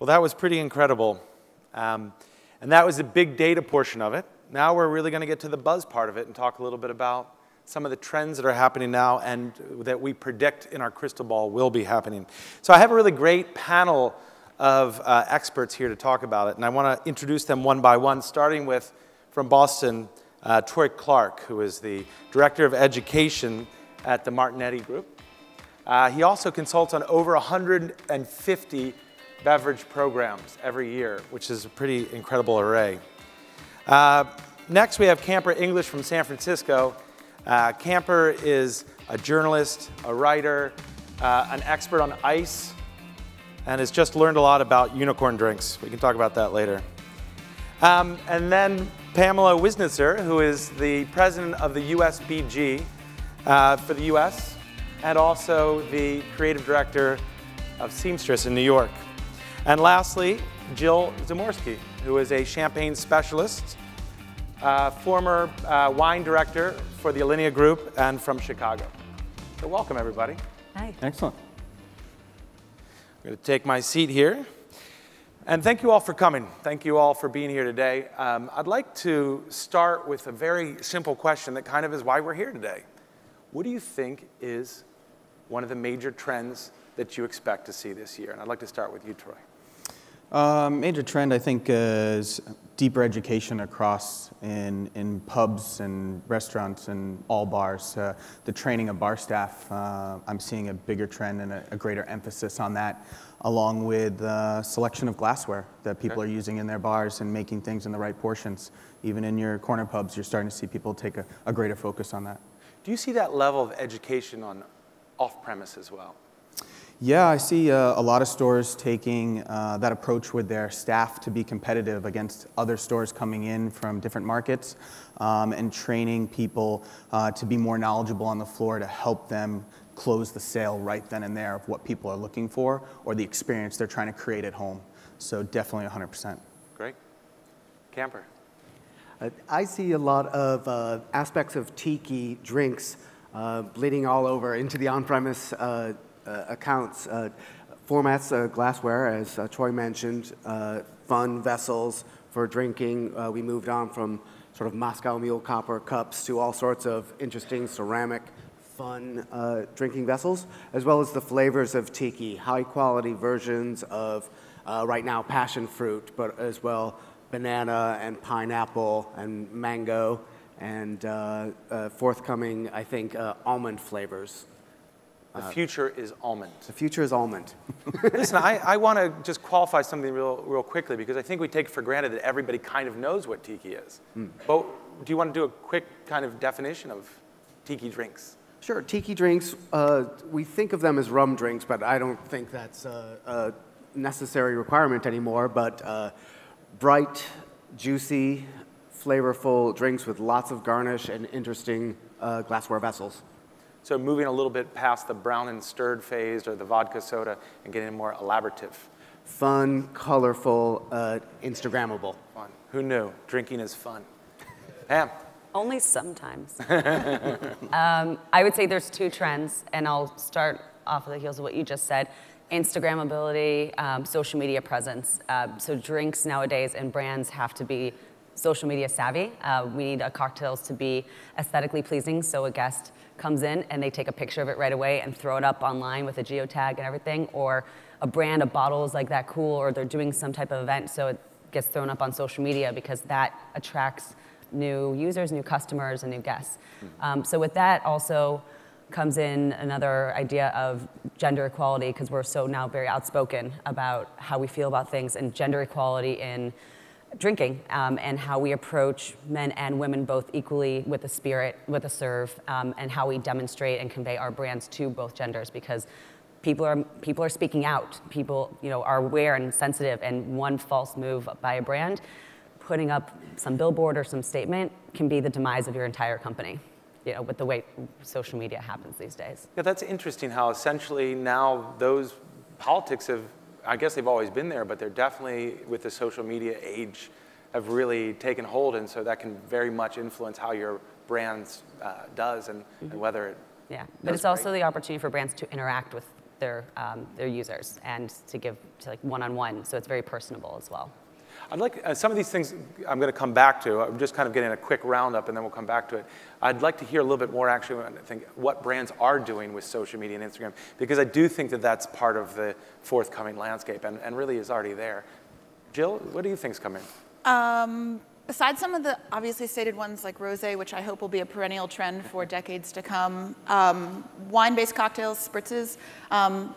Well, that was pretty incredible. And that was the big data portion of it. Now we're really going to get to the buzz part of it and talk a little bit about some of the trends that are happening now and that we predict in our crystal ball will be happening. So I have a really great panel of experts here to talk about it, and I want to introduce them one by one, starting with, from Boston, Troy Clark, who is the Director of Education at the Martinetti Group. He also consults on over 150 beverage programs every year, which is a pretty incredible array. Next, we have Camper English from San Francisco. Camper is a journalist, a writer, an expert on ice, and has just learned a lot about unicorn drinks. We can talk about that later. And then Pamela Wiznitzer, who is the president of the USBG for the US, and also the creative director of Seamstress in New York. And lastly, Jill Zimorski, who is a champagne specialist, former wine director for the Alinea Group and from Chicago. So welcome, everybody. Hi. Excellent. I'm going to take my seat here. And thank you all for coming. Thank you all for being here today. I'd like to start with a very simple question that kind of is why we're here today. What do you think is one of the major trends that you expect to see this year? And I'd like to start with you, Troy. Major trend, I think, is deeper education across in pubs and restaurants and all bars. The training of bar staff, I'm seeing a bigger trend and a greater emphasis on that, along with the selection of glassware that people are using in their bars and making things in the right portions. Even in your corner pubs, you're starting to see people take a greater focus on that. Do you see that level of education on off-premise as well? Yeah, I see a lot of stores taking that approach with their staff to be competitive against other stores coming in from different markets and training people to be more knowledgeable on the floor to help them close the sale right then and there of what people are looking for or the experience they're trying to create at home. So definitely 100%. Great. Camper. I see a lot of aspects of tiki drinks bleeding all over into the on-premise accounts, formats, glassware, as Troy mentioned, fun vessels for drinking. We moved on from sort of Moscow Mule copper cups to all sorts of interesting ceramic, fun drinking vessels, as well as the flavors of tiki, high-quality versions of, right now, passion fruit, but as well banana and pineapple and mango and forthcoming, I think, almond flavors. The future is almond. The future is almond. Listen, I want to just qualify something real quickly, because I think we take for granted that everybody kind of knows what tiki is. But do you want to do a quick kind of definition of tiki drinks? Sure. Tiki drinks, we think of them as rum drinks, but I don't think that's a necessary requirement anymore. But bright, juicy, flavorful drinks with lots of garnish and interesting glassware vessels. So moving a little bit past the brown and stirred phase or the vodka soda and getting more elaborative. Fun, colorful, Instagrammable. Fun. Who knew? Drinking is fun. Pam? Only sometimes. I would say there's two trends, and I'll start off of the heels of what you just said. Instagrammability, social media presence. So drinks nowadays and brands have to be social media savvy. We need our cocktails to be aesthetically pleasing, so a guest comes in and they take a picture of it right away and throw it up online with a geotag and everything, or a brand of bottles like that cool, or they're doing some type of event, so it gets thrown up on social media because that attracts new users, new customers, and new guests. So with that also comes in another idea of gender equality, because we're so now very outspoken about how we feel about things, and gender equality in drinking and how we approach men and women both equally with a spirit, with a serve, and how we demonstrate and convey our brands to both genders, because people are speaking out. People, you know, are aware and sensitive, and one false move by a brand, putting up some billboard or some statement, can be the demise of your entire company, you know, with the way social media happens these days. Yeah, that's interesting how essentially now those politics have, I guess they've always been there, but they're definitely, with the social media age, have really taken hold, and so that can very much influence how your brand does and whether it... Yeah, but it's also the opportunity for brands to interact with their users and to give to like one-on-one, so it's very personable as well. I'd like, some of these things I'm going to come back to. I'm just kind of getting a quick roundup, and then we'll come back to it. I'd like to hear a little bit more, actually, I think, what brands are doing with social media and Instagram, because I do think that that's part of the forthcoming landscape and really is already there. Jill, what do you think's coming? Besides some of the obviously stated ones like rosé, which I hope will be a perennial trend for decades to come, wine-based cocktails, spritzes,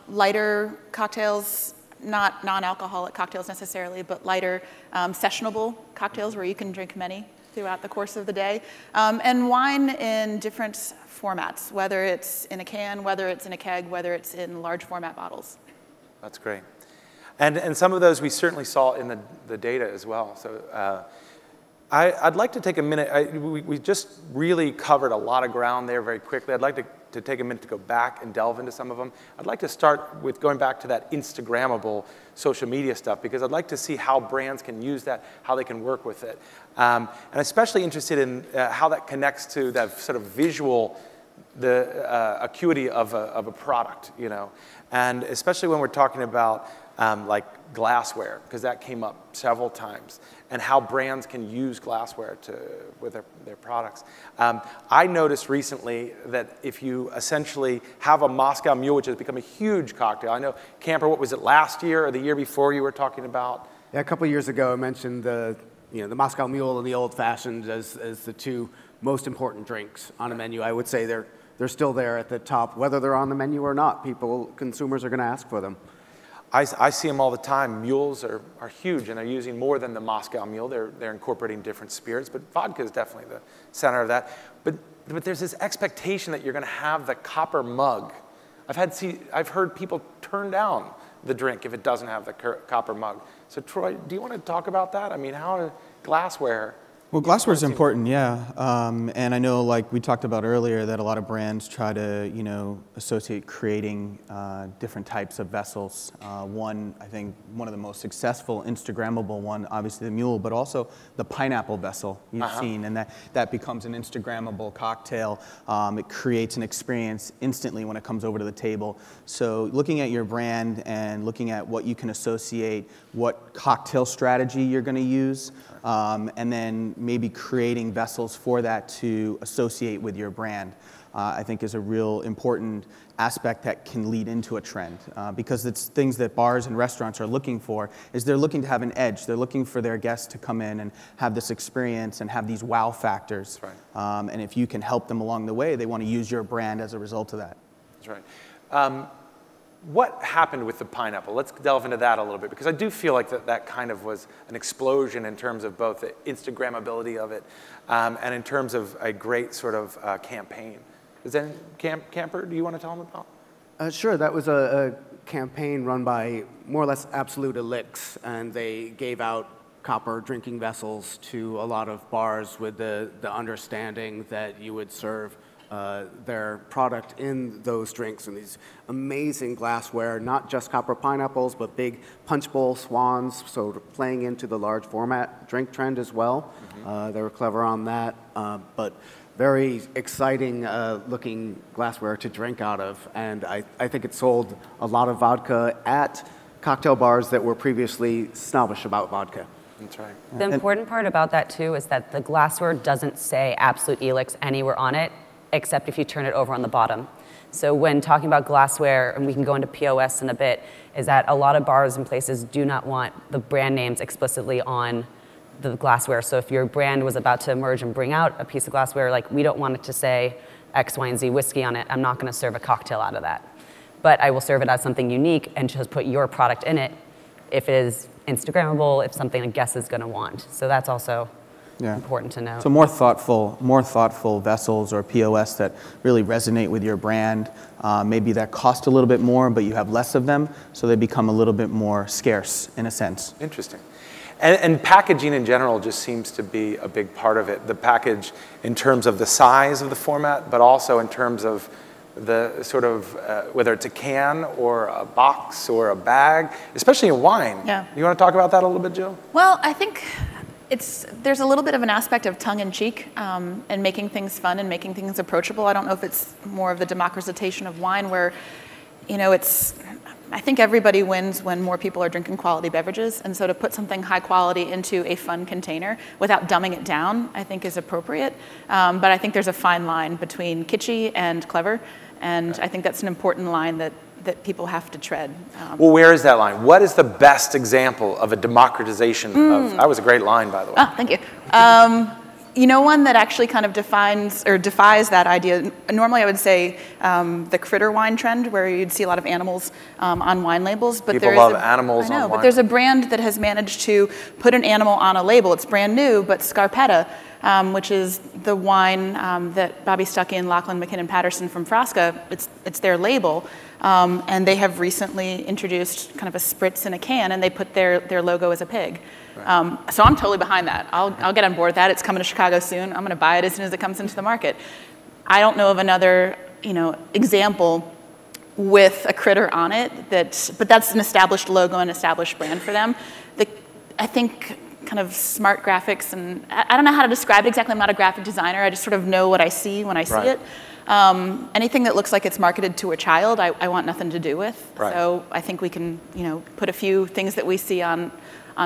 lighter cocktails, not non-alcoholic cocktails necessarily, but lighter sessionable cocktails where you can drink many throughout the course of the day, and wine in different formats, whether it's in a can, whether it's in a keg, whether it's in large format bottles. That's great. And some of those we certainly saw in the data as well. So. I'd like to take a minute, we just really covered a lot of ground there very quickly. I'd like to take a minute to go back and delve into some of them. I'd like to start with going back to that Instagrammable social media stuff, because I'd like to see how brands can use that, how they can work with it. And especially interested in how that connects to that sort of visual, the acuity of a product, you know. And especially when we're talking about like glassware, because that came up several times, and how brands can use glassware to, with their products. I noticed recently that if you essentially have a Moscow Mule, which has become a huge cocktail. I know, Camper, what was it, last year or the year before you were talking about? Yeah, a couple of years ago I mentioned the, you know, the Moscow Mule and the Old Fashioned as the two most important drinks on a menu. I would say they're still there at the top. Whether they're on the menu or not, people, consumers are going to ask for them. I see them all the time. Mules are huge, and they're using more than the Moscow Mule. They're incorporating different spirits, but vodka is definitely the center of that. But there's this expectation that you're going to have the copper mug. I've heard people turn down the drink if it doesn't have the copper mug. So Troy, do you want to talk about that? I mean, how glassware? Well, glassware is important, yeah. And I know, like we talked about earlier, that a lot of brands try to, you know, associate creating different types of vessels. One, I think, one of the most successful Instagrammable one, obviously the Mule, but also the pineapple vessel you've seen, and that becomes an Instagrammable cocktail. It creates an experience instantly when it comes over to the table. So looking at your brand and looking at what you can associate, what cocktail strategy you're going to use, and then maybe creating vessels for that to associate with your brand, I think is a real important aspect that can lead into a trend, because it's things that bars and restaurants are looking for. Is they're looking to have an edge. They're looking for their guests to come in and have this experience and have these wow factors. That's right. And if you can help them along the way, they want to use your brand as a result of that. That's right. What happened with the pineapple? Let's delve into that a little bit, because I do feel like that kind of was an explosion in terms of both the Instagrammability of it and in terms of a great sort of campaign. Is that Camper, do you want to tell them about? Sure, that was a campaign run by more or less Absolute Elix, and they gave out copper drinking vessels to a lot of bars with the understanding that you would serve their product in those drinks, and these amazing glassware, not just copper pineapples, but big punch bowl swans, so playing into the large format drink trend as well. Mm-hmm. They were clever on that, but very exciting looking glassware to drink out of, and I think it sold a lot of vodka at cocktail bars that were previously snobbish about vodka. That's right. The important part about that too is that the glassware doesn't say Absolute Elix anywhere on it, except if you turn it over on the bottom. So when talking about glassware, and we can go into POS in a bit, is that a lot of bars and places do not want the brand names explicitly on the glassware. So if your brand was about to emerge and bring out a piece of glassware, like, we don't want it to say X, Y, and Z whiskey on it. I'm not gonna serve a cocktail out of that. But I will serve it as something unique and just put your product in it if it is Instagrammable, if something a guest is gonna want. So that's also, yeah, important to know. So more thoughtful vessels or POS that really resonate with your brand. Maybe that cost a little bit more, but you have less of them, so they become a little bit more scarce in a sense. Interesting. And packaging in general just seems to be a big part of it. The package in terms of the size of the format, but also in terms of the sort of, whether it's a can or a box or a bag, especially in wine. Yeah. You want to talk about that a little bit, Jill? Well, I think there's a little bit of an aspect of tongue-in-cheek and making things fun and making things approachable. I don't know if it's more of the democratization of wine, where you know, it's, I think everybody wins when more people are drinking quality beverages, and so to put something high quality into a fun container without dumbing it down, I think is appropriate. But I think there's a fine line between kitschy and clever, and I think that's an important line that, people have to tread. Well, where is that line? What is the best example of a democratization of, that was a great line, by the way. Oh, thank you. You know, one that actually kind of defines or defies that idea. Normally, I would say the critter wine trend, where you'd see a lot of animals on wine labels. But people love animals on wine. I know, but there's a brand that has managed to put an animal on a label. It's brand new, but Scarpetta, which is the wine that Bobby Stuckey and Lachlan McKinnon Patterson from Frasca, it's their label. And they have recently introduced kind of a spritz in a can, and they put their logo as a pig. Right. So I'm totally behind that. I'll get on board with that. It's coming to Chicago soon. I'm going to buy it as soon as it comes into the market. I don't know of another, you know, example with a critter on it, but that's an established logo and established brand for them. I think kind of smart graphics, and I don't know how to describe it exactly. I'm not a graphic designer. I just sort of know what I see when I see it. Anything that looks like it's marketed to a child, I want nothing to do with. Right. So I think we can, you know, put a few things that we see on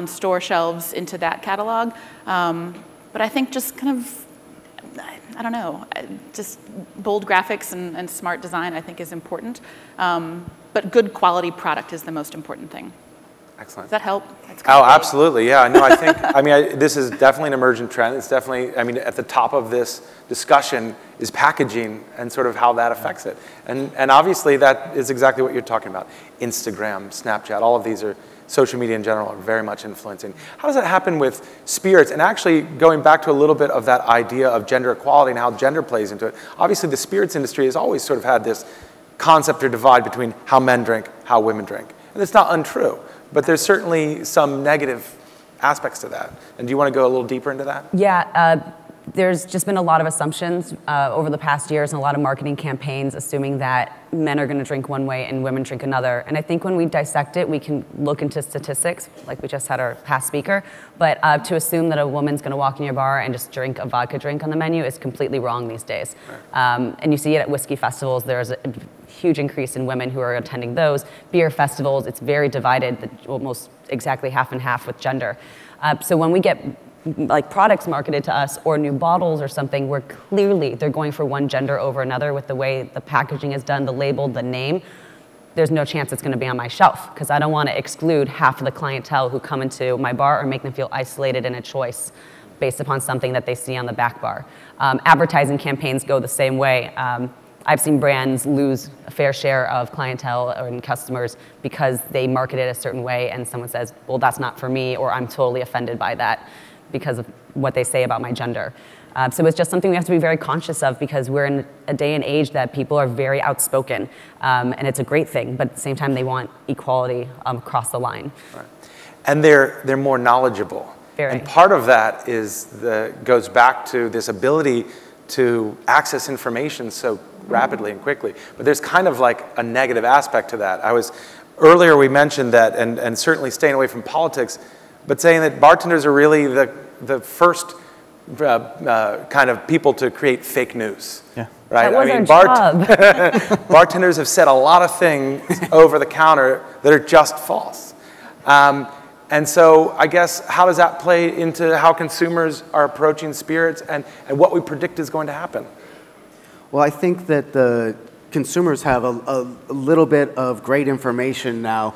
store shelves into that catalog. But I think just kind of, I don't know, just bold graphics and smart design I think is important. But good quality product is the most important thing. Excellent. Does that help? Oh, absolutely. Yeah. No, I think, I mean, this is definitely an emergent trend. It's definitely, I mean, at the top of this discussion is packaging and sort of how that affects it. And obviously that is exactly what you're talking about. Instagram, Snapchat, all of these are, social media in general, are very much influencing. How does that happen with spirits? And actually going back to a little bit of that idea of gender equality and how gender plays into it. Obviously the spirits industry has always sort of had this concept or divide between how men drink, how women drink. And it's not untrue. But there's certainly some negative aspects to that. And do you want to go a little deeper into that? Yeah, there's just been a lot of assumptions over the past years and a lot of marketing campaigns assuming that men are going to drink one way and women drink another. And I think when we dissect it, we can look into statistics, like we just had our past speaker. But to assume that a woman's going to walk in your bar and just drink a vodka drink on the menu is completely wrong these days. Right. And you see it at whiskey festivals. There's a huge increase in women who are attending those. Beer festivals, it's very divided, almost exactly half and half with gender. So when we get like products marketed to us or new bottles or something where clearly they're going for one gender over another with the way the packaging is done, the label, the name, there's no chance it's going to be on my shelf because I don't want to exclude half of the clientele who come into my bar or make them feel isolated in a choice based upon something that they see on the back bar. Advertising campaigns go the same way. I've seen brands lose a fair share of clientele and customers because they market it a certain way and someone says, well, that's not for me, or I'm totally offended by that because of what they say about my gender. So it's just something we have to be very conscious of because we're in a day and age that people are very outspoken, and it's a great thing, but at the same time they want equality across the line. Right. And they're more knowledgeable. Very. And part of that is goes back to this ability to access information so rapidly and quickly. But there's kind of like a negative aspect to that. Earlier we mentioned that, and certainly staying away from politics, but saying that bartenders are really the first kind of people to create fake news, right? I mean, bartenders have said a lot of things over the counter that are just false. And so I guess how does that play into how consumers are approaching spirits and what we predict is going to happen? Well, I think that the consumers have a little bit of great information now.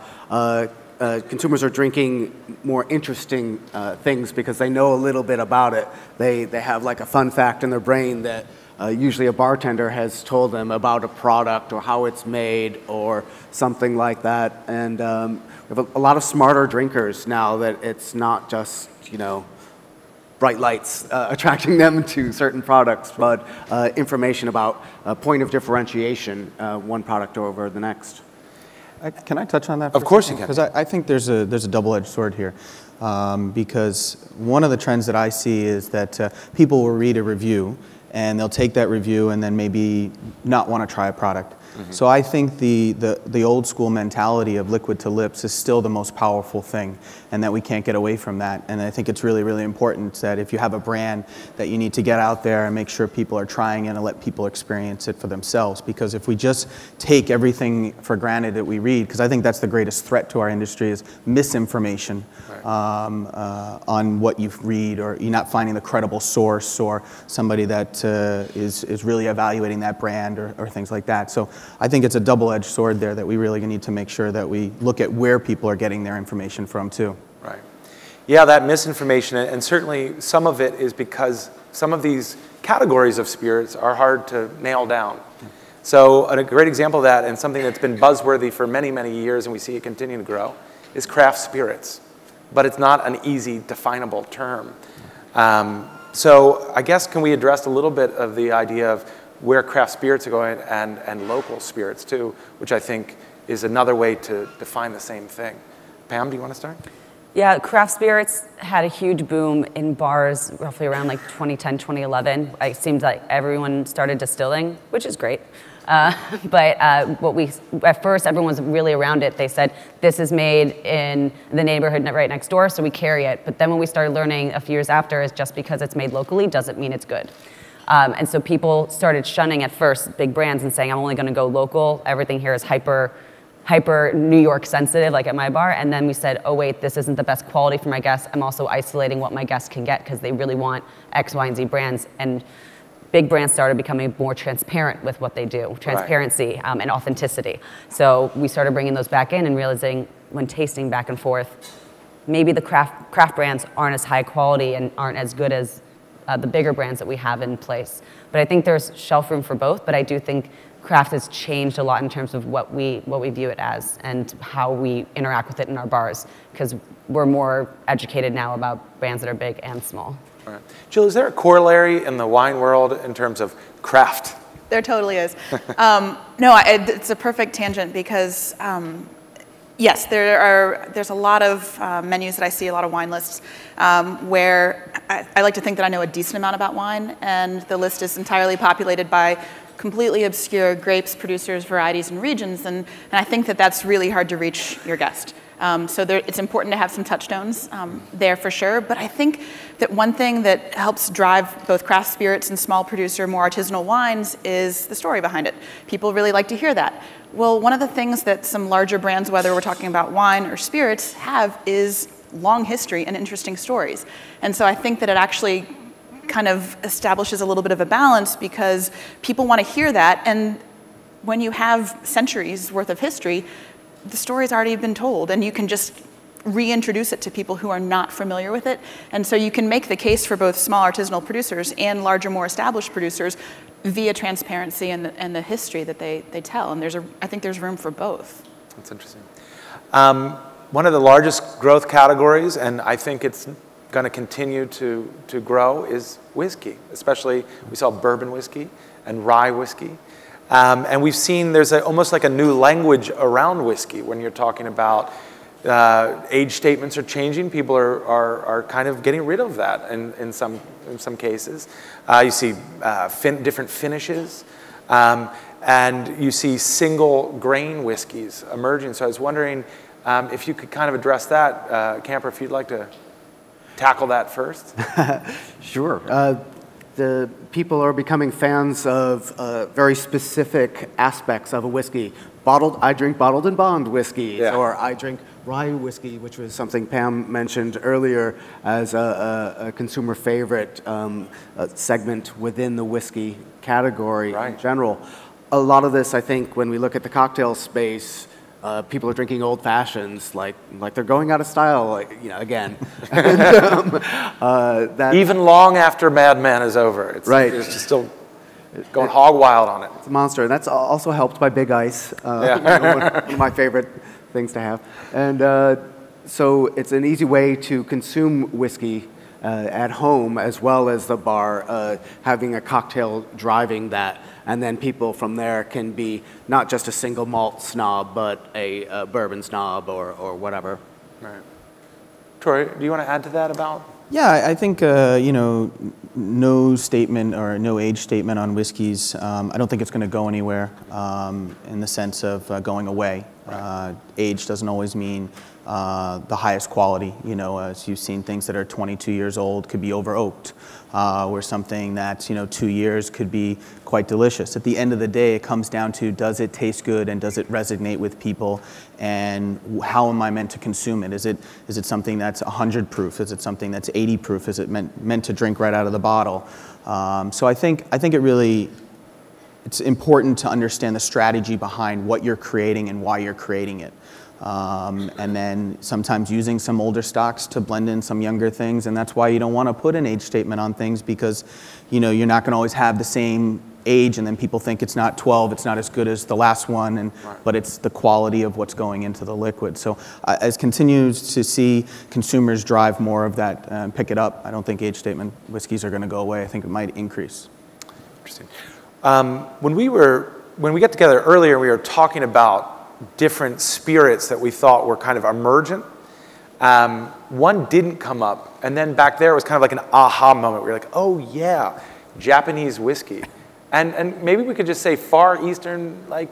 Consumers are drinking more interesting things because they know a little bit about it. They have like a fun fact in their brain that usually a bartender has told them about a product or how it's made or something like that. And we have a lot of smarter drinkers now that it's not just, you know, bright lights attracting them to certain products, but information about a point of differentiation, one product over the next. Can I touch on that? Of course you can. Because I think there's a double-edged sword here. Because one of the trends that I see is that people will read a review, and they'll take that review and then maybe not want to try a product. Mm-hmm. So I think the old school mentality of liquid to lips is still the most powerful thing, and that we can't get away from that. And I think it's really, really important that if you have a brand, that you need to get out there and make sure people are trying it and let people experience it for themselves. Because if we just take everything for granted that we read, because I think that's the greatest threat to our industry is misinformation. Right. On what you read, or you're not finding the credible source, or somebody that is really evaluating that brand, or things like that. So I think it's a double-edged sword there that we really need to make sure that we look at where people are getting their information from too. Right. Yeah, that misinformation, and certainly some of it is because some of these categories of spirits are hard to nail down. So a great example of that, and something that's been buzzworthy for many, many years, and we see it continue to grow, is craft spirits. But it's not an easy, definable term. So I guess can we address a little bit of the idea of where craft spirits are going, and local spirits too, which I think is another way to define the same thing. Pam, do you want to start? Yeah, craft spirits had a huge boom in bars roughly around like 2010, 2011. It seems like everyone started distilling, which is great. At first, everyone was really around it. They said, this is made in the neighborhood right next door, so we carry it. But then when we started learning a few years after is just because it's made locally doesn't mean it's good. And so people started shunning at first big brands and saying, I'm only going to go local. Everything here is hyper New York sensitive, like at my bar. And then we said, oh wait, this isn't the best quality for my guests. I'm also isolating what my guests can get because they really want X, Y, and Z brands. And big brands started becoming more transparent with what they do, transparency, right. And authenticity. So we started bringing those back in and realizing when tasting back and forth, maybe the craft brands aren't as high quality and aren't as good as the bigger brands that we have in place. But I think there's shelf room for both, but I do think craft has changed a lot in terms of what we view it as and how we interact with it in our bars, because we're more educated now about brands that are big and small. All right. Jill, is there a corollary in the wine world in terms of craft? There totally is. It's a perfect tangent because yes, there's a lot of menus that I see, a lot of wine lists, where I like to think that I know a decent amount about wine, and the list is entirely populated by completely obscure grapes, producers, varieties, and regions, and I think that that's really hard to reach your guest. It's important to have some touchstones there for sure, but I think that one thing that helps drive both craft spirits and small producer, more artisanal wines is the story behind it. People really like to hear that. Well, one of the things that some larger brands, whether we're talking about wine or spirits, have is long history and interesting stories. And so I think that it actually kind of establishes a little bit of a balance because people want to hear that, and when you have centuries worth of history, the story's already been told, and you can just reintroduce it to people who are not familiar with it. And so you can make the case for both small artisanal producers and larger, more established producers via transparency and the history that they tell. And I think there's room for both. That's interesting. One of the largest growth categories, and I think it's going to continue to grow, is whiskey. Especially, we saw bourbon whiskey and rye whiskey. And we've seen there's almost like a new language around whiskey when you're talking about age statements are changing. People are kind of getting rid of that in some cases. You see different finishes. And you see single grain whiskeys emerging. So I was wondering if you could kind of address that. Camper, if you'd like to tackle that first. Sure. The people are becoming fans of very specific aspects of a whiskey. I drink bottled and bond whiskeys, yeah. Or I drink rye whiskey, which was something Pam mentioned earlier as a consumer favorite segment within the whiskey category, right. In general. A lot of this, I think, when we look at the cocktail space, people are drinking old fashions, like they're going out of style, again. Even long after Mad Men is over, it's just still going hog wild on it. It's a monster, and that's also helped by Big Ice, one of my favorite things to have. And so it's an easy way to consume whiskey at home as well as the bar, having a cocktail driving that. And then people from there can be not just a single malt snob, but a bourbon snob or whatever. Right. Troy, do you want to add to that about Yeah, I think, no statement or no age statement on whiskeys. I don't think it's going to go anywhere in the sense of going away. Right. Age doesn't always mean the highest quality. You know, as you've seen, things that are 22 years old could be over oaked, where something that's 2 years could be quite delicious. At the end of the day, it comes down to, does it taste good and does it resonate with people, and how am I meant to consume it? Is it something that's 100 proof? Is it something that's 80 proof? Is it meant to drink right out of the bottle? So I think it really. It's important to understand the strategy behind what you're creating and why you're creating it. And then sometimes using some older stocks to blend in some younger things, and that's why you don't want to put an age statement on things, because you're not going to always have the same age, and then people think it's not 12, it's not as good as the last one, and right. But it's the quality of what's going into the liquid. So as continues to see consumers drive more of that and pick it up, I don't think age statement whiskeys are going to go away. I think it might increase. Interesting. When we got together earlier, we were talking about different spirits that we thought were kind of emergent. One didn't come up, and then back there was kind of like an aha moment. We were like, oh yeah, Japanese whiskey, and maybe we could just say Far Eastern, like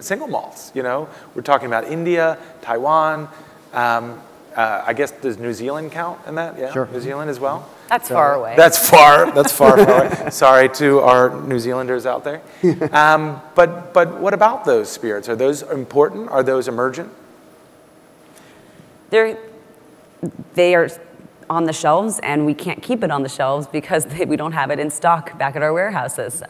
single malts. We're talking about India, Taiwan. I guess, does New Zealand count in that? Yeah, sure. New Zealand as well. That's far away. That's far away. Sorry to our New Zealanders out there. But what about those spirits? Are those important? Are those emergent? They are on the shelves, and we can't keep it on the shelves because we don't have it in stock back at our warehouses.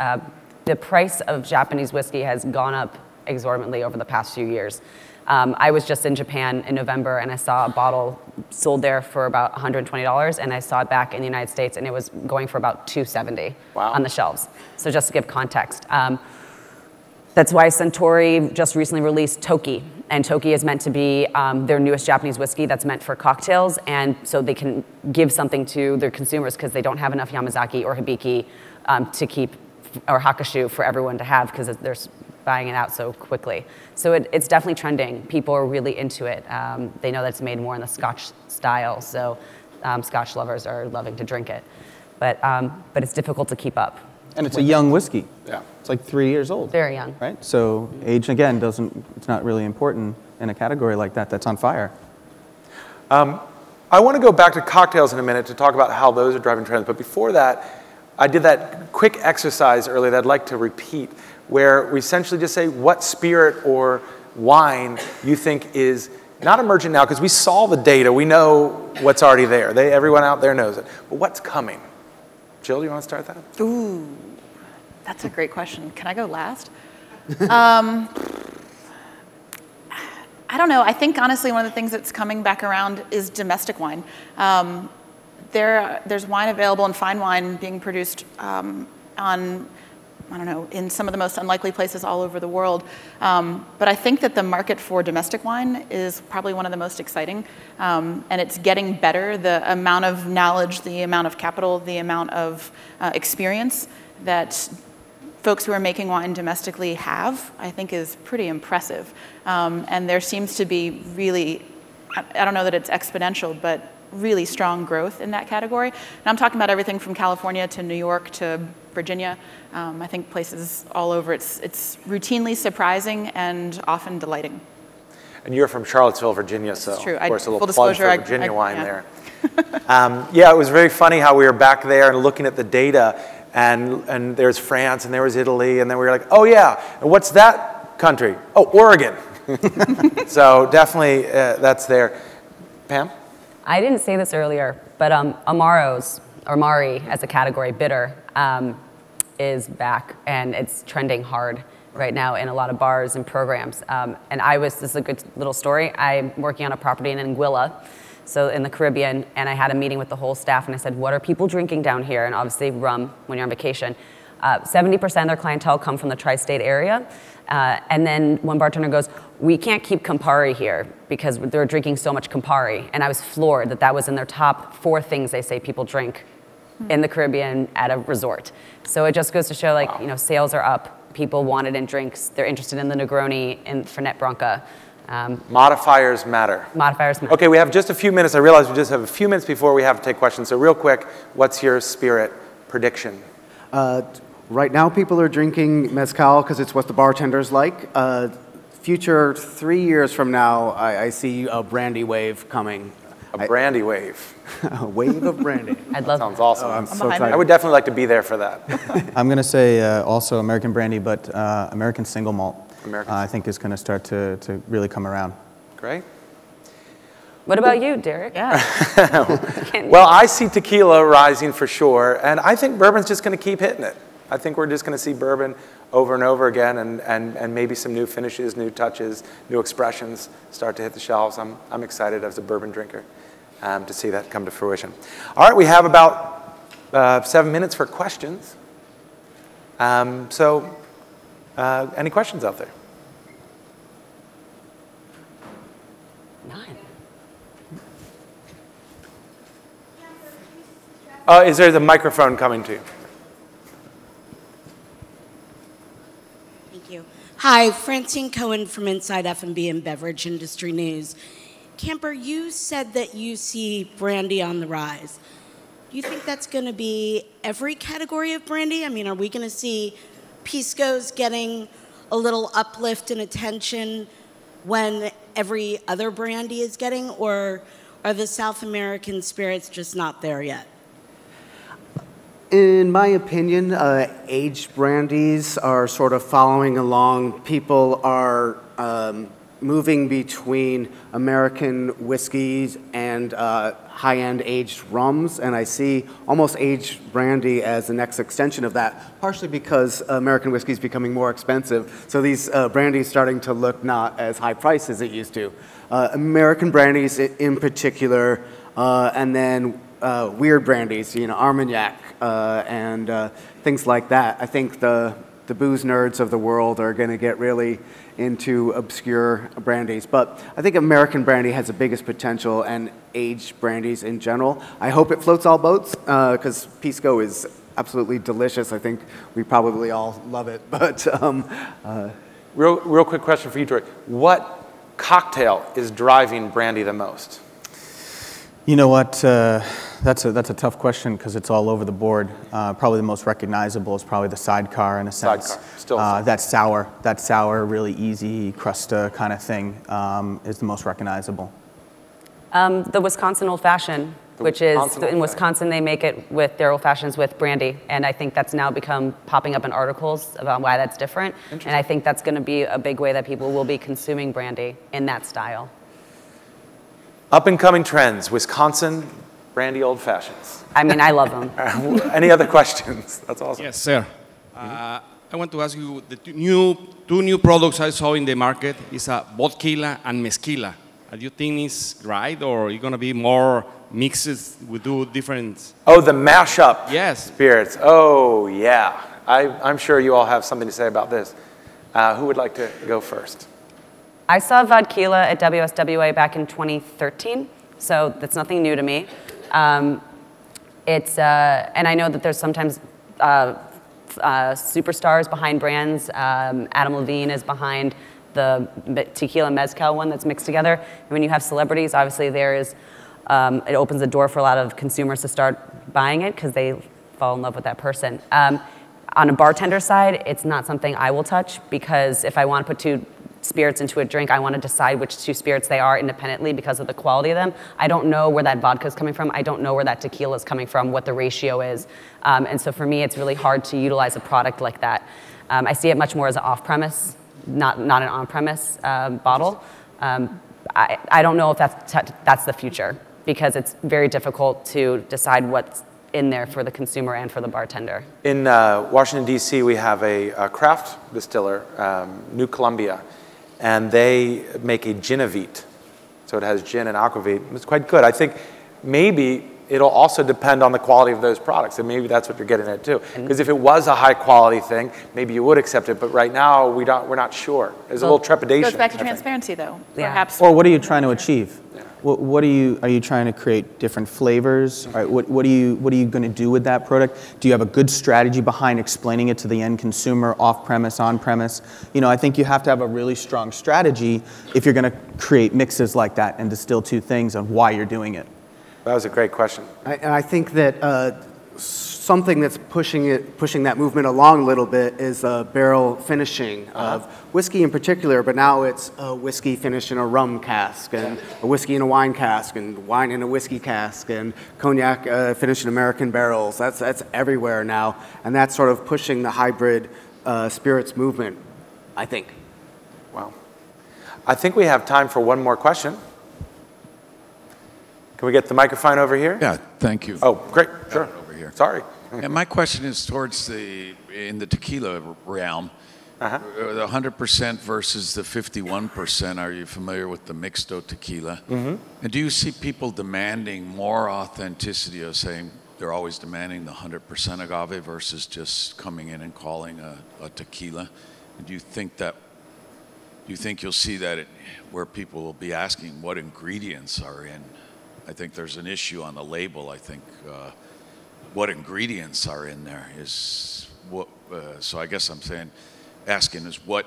The price of Japanese whiskey has gone up exorbitantly over the past few years. I was just in Japan in November, and I saw a bottle sold there for about $120, and I saw it back in the United States, and it was going for about $270 on the shelves. So just to give context. That's why Suntory just recently released Toki, and Toki is meant to be their newest Japanese whiskey that's meant for cocktails, and so they can give something to their consumers because they don't have enough Yamazaki or Hibiki to keep, or Hakushu for everyone to have because there's buying it out so quickly. So it's definitely trending. People are really into it. They know that it's made more in the Scotch style, so Scotch lovers are loving to drink it. But it's difficult to keep up. And it's a young whiskey. Yeah. It's like 3 years old. Very young. Right? So age, again, it's not really important in a category like that that's on fire. I want to go back to cocktails in a minute to talk about how those are driving trends. But before that, I did that quick exercise earlier that I'd like to repeat, where we essentially just say what spirit or wine you think is not emergent now, because we saw the data. We know what's already there. Everyone out there knows it. But what's coming? Jill, do you want to start that? Ooh, that's a great question. Can I go last? I don't know. I think, honestly, one of the things that's coming back around is domestic wine. There's wine available and fine wine being produced on, I don't know, in some of the most unlikely places all over the world. But I think that the market for domestic wine is probably one of the most exciting. And it's getting better. The amount of knowledge, the amount of capital, the amount of experience that folks who are making wine domestically have, I think, is pretty impressive. And there seems to be really, I don't know that it's exponential, but really strong growth in that category. And I'm talking about everything from California to New York to Virginia. I think places all over. It's routinely surprising and often delighting. And you're from Charlottesville, Virginia, so of course a little plug for Virginia wine there. Yeah, it was very funny how we were back there and looking at the data, and there's France, and there was Italy, and then we were like, oh yeah, and what's that country? Oh, Oregon. So definitely that's there. Pam? I didn't say this earlier, but Amaros, or Mari as a category, bitter, is back, and it's trending hard right now in a lot of bars and programs. And this is a good little story. I'm working on a property in Anguilla, so in the Caribbean, and I had a meeting with the whole staff, and I said, what are people drinking down here? And obviously rum when you're on vacation. 70% of their clientele come from the tri-state area. And then one bartender goes, we can't keep Campari here because they're drinking so much Campari. And I was floored that that was in their top 4 things they say people drink in the Caribbean at a resort. So it just goes to show, like, sales are up. People want it in drinks. They're interested in the Negroni and Fernet Branca. Modifiers matter. Modifiers matter. Okay, we have just a few minutes. I realize we just have a few minutes before we have to take questions. So real quick, what's your spirit prediction? Right now, people are drinking mezcal because it's what the bartenders like. Future 3 years from now, I see a brandy wave coming. A brandy wave. A wave of brandy. I'd love that. Sounds awesome. Oh, I'm so excited. I would definitely like to be there for that. I'm going to say also American brandy, but American single malt. American I think is going to start to really come around. Great. What about you, Derek? Yeah. Well, I see tequila rising for sure, and I think bourbon's just going to keep hitting it. I think we're just going to see bourbon over and over again, and maybe some new finishes, new touches, new expressions start to hit the shelves. I'm excited as a bourbon drinker to see that come to fruition. All right, we have about 7 minutes for questions. Any questions out there? None. Is there the microphone coming to you? Thank you. Hi, Francine Cohen from Inside F&B and Beverage Industry News. Camper, you said that you see brandy on the rise. Do you think that's going to be every category of brandy? I mean, are we going to see Pisco's getting a little uplift in attention when every other brandy is getting, or are the South American spirits just not there yet? In my opinion, aged brandies are sort of following along. People are moving between American whiskeys and high-end aged rums, and I see almost aged brandy as the next extension of that, partially because American whiskey is becoming more expensive, so these brandies starting to look not as high priced as it used to. American brandies in particular, and then weird brandies, you know, Armagnac and things like that. I think the booze nerds of the world are going to get really into obscure brandies. But I think American brandy has the biggest potential, and aged brandies in general. I hope it floats all boats, because Pisco is absolutely delicious. I think we probably all love it. But real quick question for you, Troy. What cocktail is driving brandy the most? You know what? That's a tough question because it's all over the board. Probably the most recognizable is probably the sidecar in a sense. Sidecar, still that sour, really easy crusta kind of thing is the most recognizable. The Wisconsin Old Fashioned, which is in Wisconsin, they make it with their Old Fashions with brandy, and I think that's now become popping up in articles about why that's different. And I think that's going to be a big way that people will be consuming brandy in that style. Up-and-coming trends, Wisconsin, brandy Old Fashions. I mean, I love them. Any other questions? That's awesome. Yes, sir. I want to ask you, the two new products I saw in the market is vodka and mezquila. Do you think it's right, or are you going to be more mixes with two different? Oh, the mashup spirits. Oh, yeah. I'm sure you all have something to say about this. Who would like to go first? I saw vodka at WSWA back in 2013, so that's nothing new to me. And I know that there's sometimes superstars behind brands. Adam Levine is behind the tequila mezcal one that's mixed together. And when you have celebrities, obviously there is, it opens the door for a lot of consumers to start buying it because they fall in love with that person. On a bartender side, it's not something I will touch because if I want to put two spirits into a drink, I want to decide which two spirits they are independently because of the quality of them. I don't know where that vodka is coming from. I don't know where that tequila is coming from, what the ratio is. And so for me, it's really hard to utilize a product like that. I see it much more as an off-premise, not an on-premise bottle. I don't know if that's the future because it's very difficult to decide what's in there for the consumer and for the bartender. In Washington, D.C., we have a craft distiller, New Columbia, and they make a Ginovite. So it has gin and aquavit. It's quite good. I think maybe it'll also depend on the quality of those products, and maybe that's what you're getting at too. Because if it was a high quality thing, maybe you would accept it, but right now we're not sure. There's a little trepidation. It goes back to transparency though. Yeah. Perhaps. Or what are you trying to achieve? Yeah. What are you trying to create different flavors? All right, what are you going to do with that product? Do you have a good strategy behind explaining it to the end consumer, off premise, on premise? You know, I think you have to have a really strong strategy if you're going to create mixes like that and distill two things on why you're doing it. That was a great question. I think that something that's pushing that movement along a little bit is barrel finishing of whiskey in particular, but now it's a whiskey finished in a rum cask, and a whiskey in a wine cask, and wine in a whiskey cask, and cognac finished in American barrels. That's everywhere now, and that's sort of pushing the hybrid spirits movement, I think. Wow. I think we have time for one more question. Can we get the microphone over here? Yeah, thank you. Oh, great, sure. Sorry. And my question is towards in the tequila realm, 100% versus the 51%. Are you familiar with the mixto tequila? And do you see people demanding more authenticity of saying they're always demanding the 100% agave versus just coming in and calling a tequila? And do you think that? Do you think you'll see that where people will be asking what ingredients are in? I think there's an issue on the label. I think. What ingredients are in there is what, so I guess I'm saying, asking is what,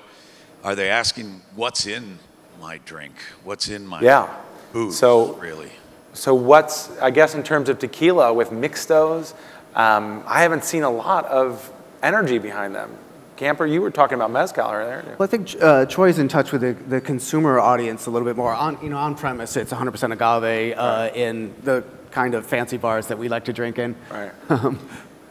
are they asking what's in my drink? What's in my booze, so, really? So what's, I guess in terms of tequila with mixtos, I haven't seen a lot of energy behind them. Camper, you were talking about mezcal earlier. Well, I think Troy's in touch with the consumer audience a little bit more. On premise, it's 100% agave in the kind of fancy bars that we like to drink in. Right.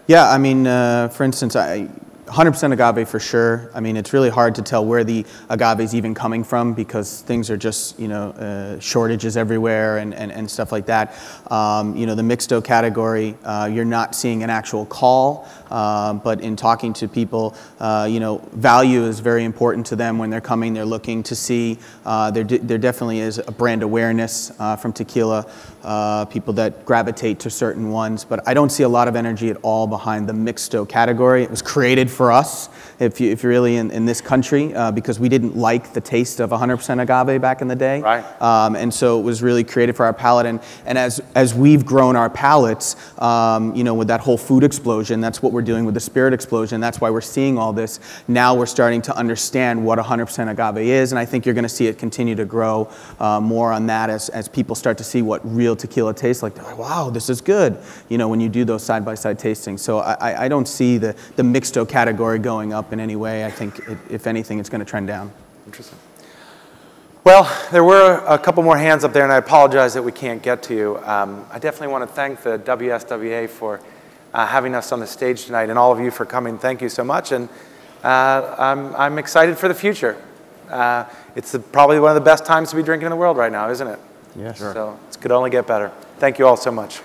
Yeah, I mean, for instance, 100% agave for sure. I mean, it's really hard to tell where the agave is even coming from because things are just, you know, shortages everywhere and stuff like that. You know, the mixto category, you're not seeing an actual call, but in talking to people, you know, value is very important to them when they're coming. They're looking to see. There definitely is a brand awareness from tequila. People that gravitate to certain ones, but I don't see a lot of energy at all behind the mixto category. It was created for us, if you're really in this country, because we didn't like the taste of 100% agave back in the day. Right. And so it was really created for our palate, and as we've grown our palates, you know, with that whole food explosion, that's what we're doing with the spirit explosion, that's why we're seeing all this. Now we're starting to understand what 100% agave is, and I think you're gonna see it continue to grow more on that as people start to see what real tequila tastes like. They're like, wow, this is good, you know, when you do those side-by-side tastings. So I don't see the mixto category going up in any way. I think, if anything, it's going to trend down. Interesting. Well, there were a couple more hands up there, and I apologize that we can't get to you. I definitely want to thank the WSWA for having us on the stage tonight, and all of you for coming. Thank you so much, and I'm excited for the future. It's probably one of the best times to be drinking in the world right now, isn't it? Yes. Sure. So it could only get better. Thank you all so much.